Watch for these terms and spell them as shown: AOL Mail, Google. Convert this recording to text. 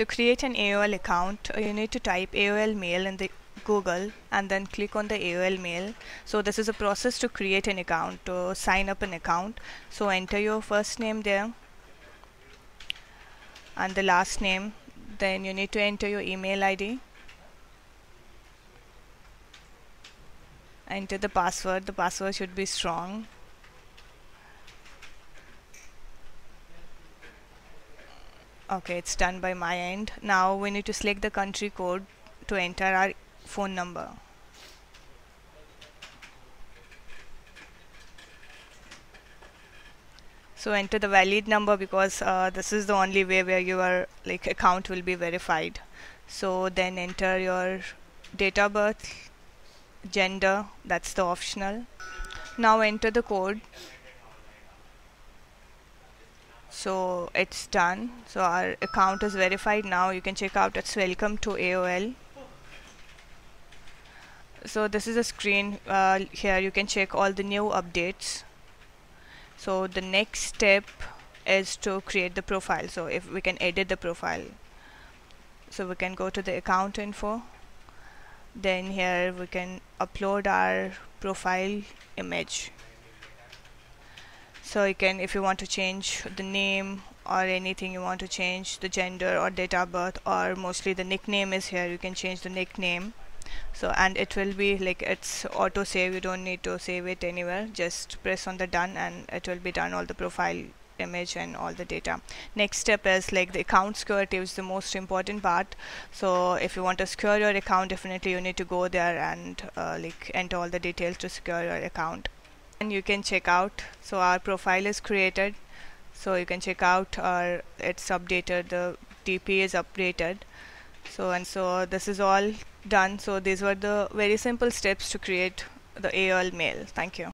To create an AOL account, you need to type AOL Mail in the Google and then click on the AOL Mail. So this is a process to create an account, to sign up an account. So enter your first name there and the last name. Then you need to enter your email ID. Enter the password. The password should be strong. Okay, it's done by my end. Now we need to select the country code to enter our phone number. So enter the valid number, because this is the only way where your account will be verified. So then enter your date of birth, gender, that's the optional. Now enter the code. So it's done. So our account is verified. Now you can check out, it's welcome to AOL. So this is a screen. Here you can check all the new updates. So the next step is to create the profile. So if we can edit the profile, so we can go to the account info. Then here we can upload our profile image. So you can, if you want to change the name or anything, you want to change the gender or date of birth, or mostly the nickname is here. You can change the nickname. So, and it will be like, it's auto save, you don't need to save it anywhere, just press on the done and it will be done, all the profile image and all the data. Next step is like the account security is the most important part. So if you want to secure your account, definitely you need to go there and enter all the details to secure your account. And you can check out, so our profile is created. So you can check out, it's updated, the DP is updated. So this is all done. So these were the very simple steps to create the AOL Mail. Thank you.